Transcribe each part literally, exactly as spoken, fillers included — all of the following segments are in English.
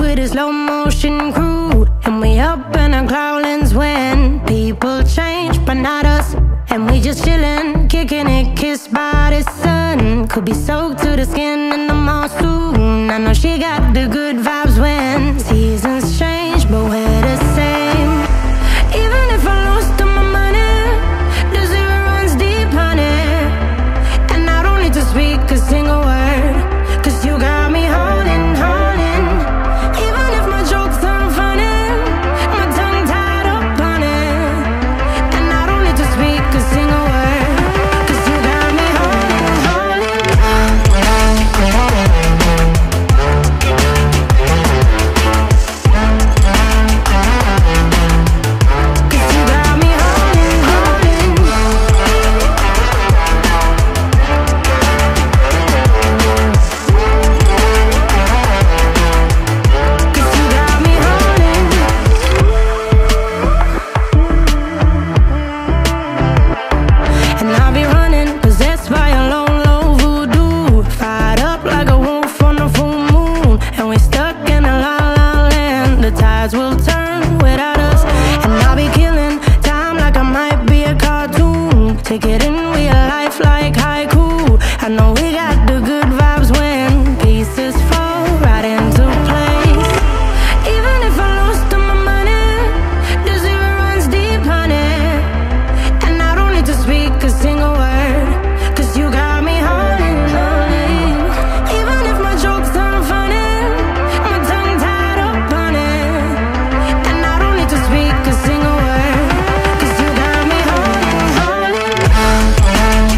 with a slow motion crew, and we up in our clouds when people change, but not us. And we just chillin', kicking it, kissed by the sun. Could be soaked to the skin in the mall soon. I know she got the good vibes when seasons change, but we're the same. Even if I lost all my money, the zero runs deep, honey. And I don't need to speak a single word, cause you got me holding, holding. Even if my jokes aren't funny, my tongue tied up on it. And I don't need to speak a single word, cause you got me holding, holding. Cause you got me holding, holding. Cause you got me holding. And I'll be running, possessed by a low, low voodoo. Fired up like a wolf on a full moon. And we're stuck in a la la land. The tides will turn without us. And I'll be killing time like I might be a cartoon. Take it in real life like haiku. I know we got the good vibes when pieces fall right into place. Even if I lost all my money, the zero runs deep, honey. And I don't need to speak a single word, cause you got me holding, holding. Even if my jokes aren't funny, my tongue tied up on it. And I don't need to speak a single word, cause you got me holding, holding.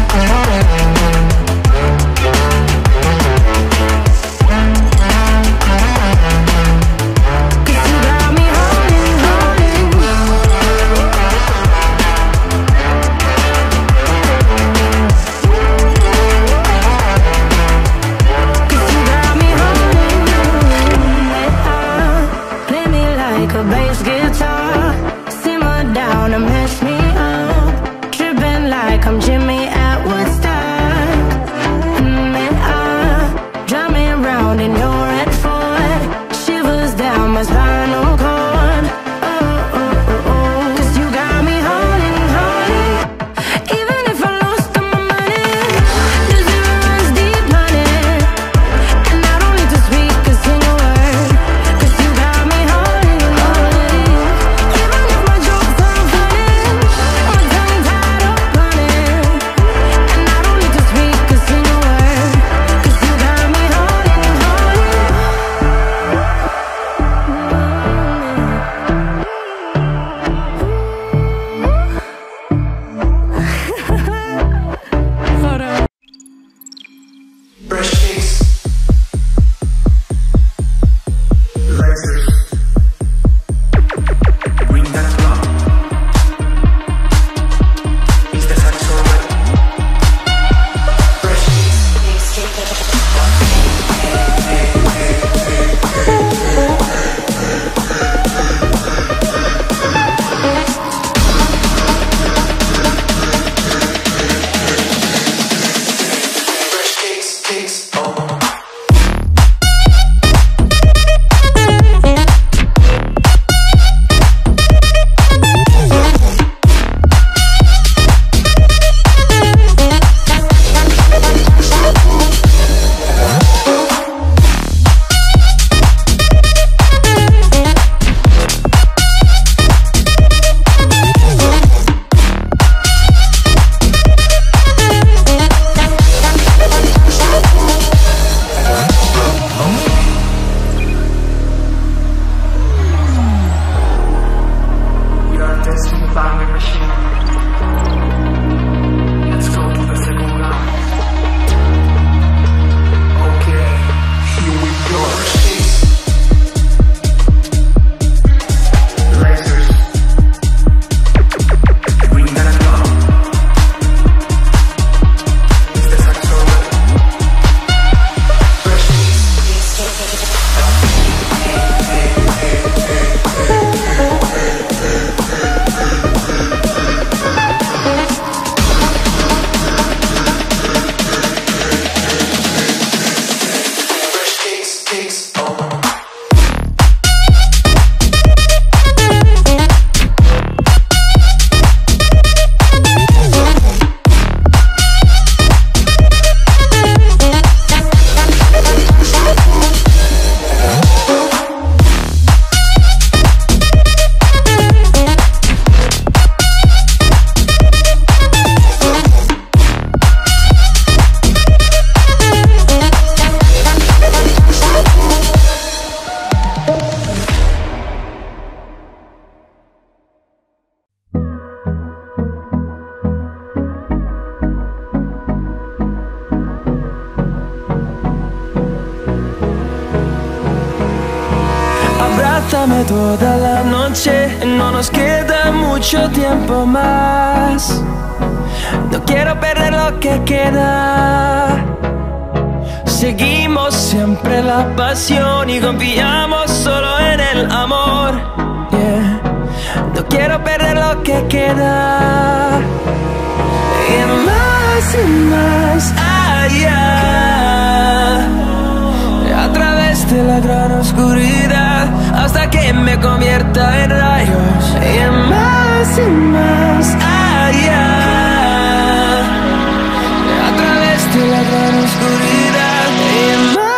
Cause you got me holding, holding. Cause you got me holding. Play me like a bass guitar, simmer down and mess me up. Tripping like I'm Jimmy at Woodstock. Mm, and I drive me round in your red Ford, shivers down my spinal cord. Oh, oh, oh, oh. Cause you got me holding, holding. Even if I lost all my money, the zero runs deep, honey. And I don't need to speak a single word, cause you got me holding, holding. Even if my jokes aren't funny, my tongue tied up on it. And I don't need to speak a single word, cause you got me holding, holding. Fresh Kicks. Lighters. Bring that love. Is that alright? Fresh Kicks. Fresh Kicks. Kicks. Oh. Abrázame toda la noche, no nos queda mucho tiempo más. No quiero perder lo que queda. Seguimos siempre la pasión y confiamos solo en el amor. Yeah. No quiero perder lo que queda. Y más y más allá, a través de la gran oscuridad, hasta que me convierta en rayos. Y más y más allá, a través de la gran oscuridad. Y más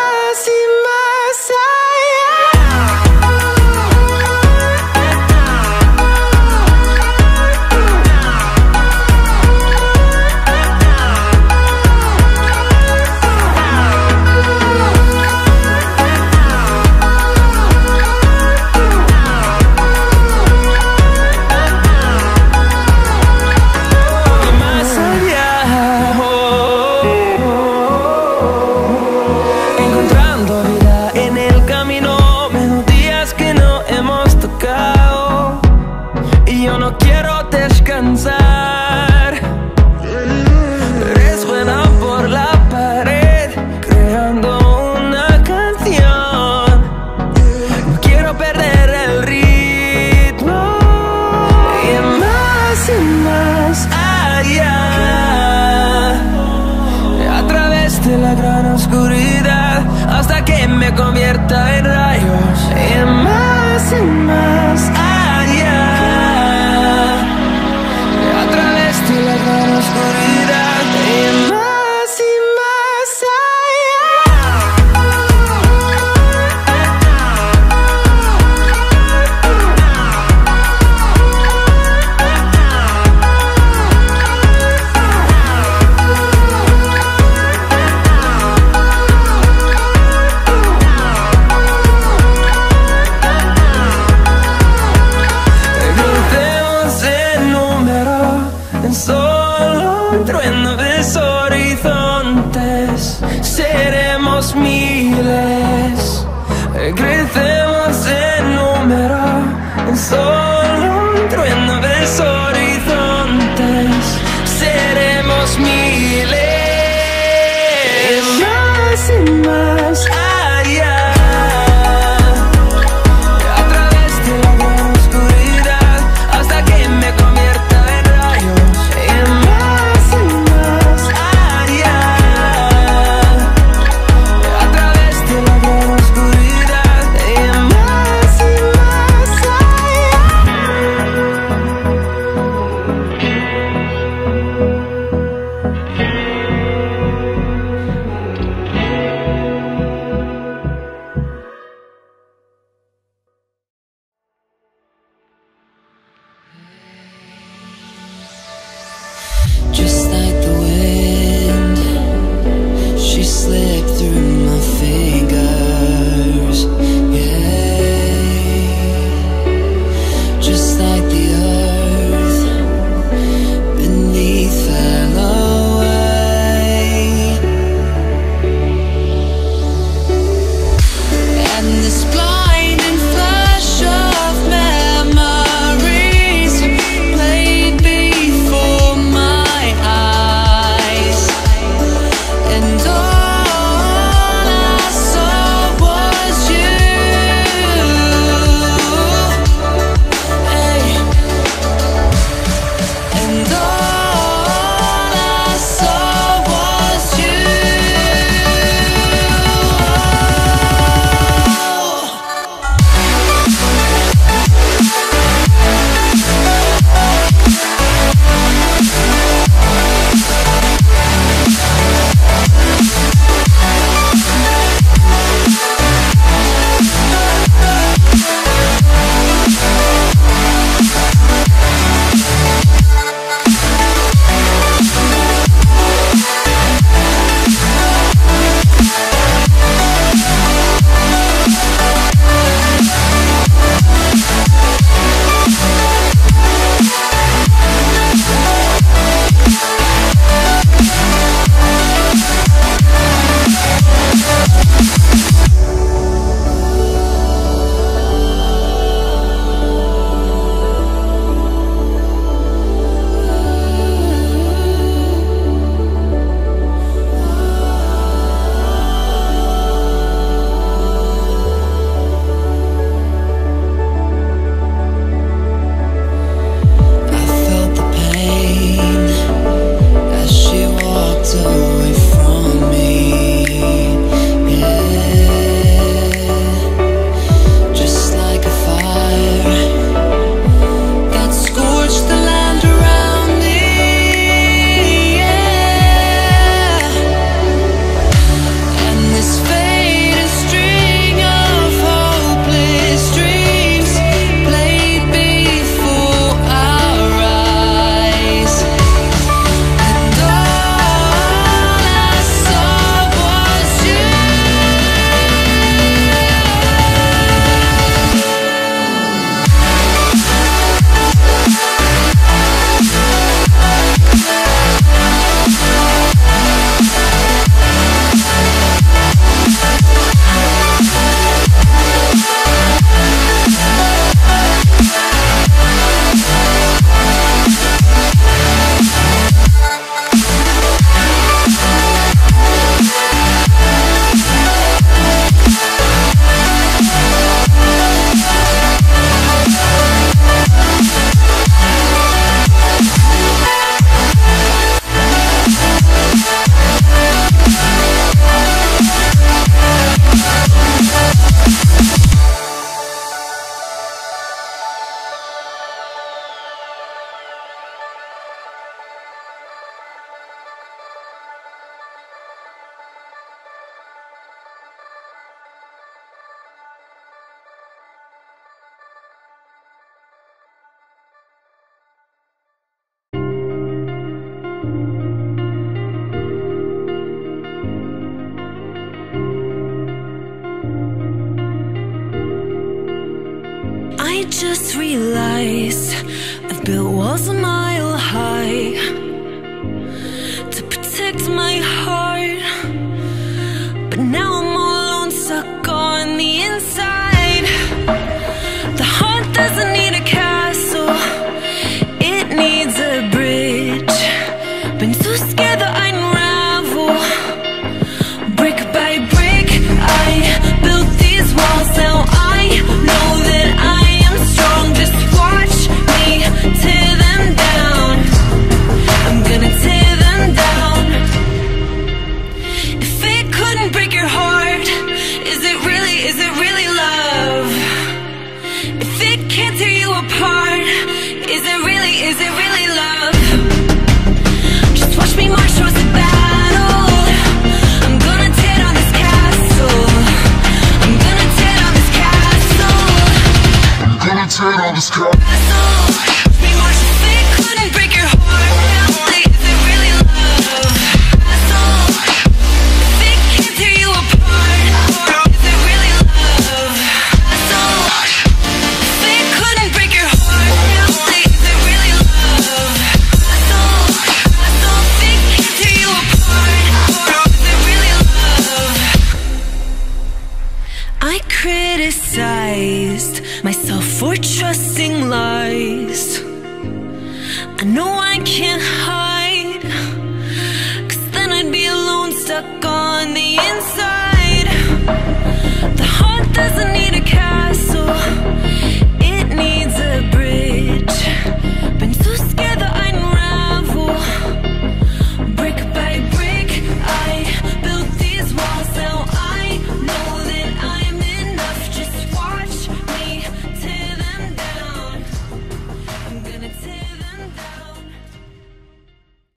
just realized I've built walls a mile high to protect my heart, but now I'm all alone, stuck on the inside. The heart doesn't need a castle, it needs a bridge. Been too scared that I unravel, brick by brick I built these walls. Now I know that I am strong, just watch me tear them down. I'm gonna tear them down. If it couldn't break your heart, is it really, is it really love? If it can't tear you apart, is it really, is it really love? Just watch me march towards the battle. I'm gonna tear down this castle. I'm gonna tear down this castle. I'm gonna tear down this castle. Watch me march. If it couldn't break your heart, really, is it really love? Castle. If it can't tear you apart, is it really love? Castle. If it couldn't break your heart, really, is it really love? Castle. Castle. If it can't tear you apart, is it really love? I criticized myself for trusting lies. I know I can't hide, cause then I'd be alone, stuck on the inside. The heart doesn't need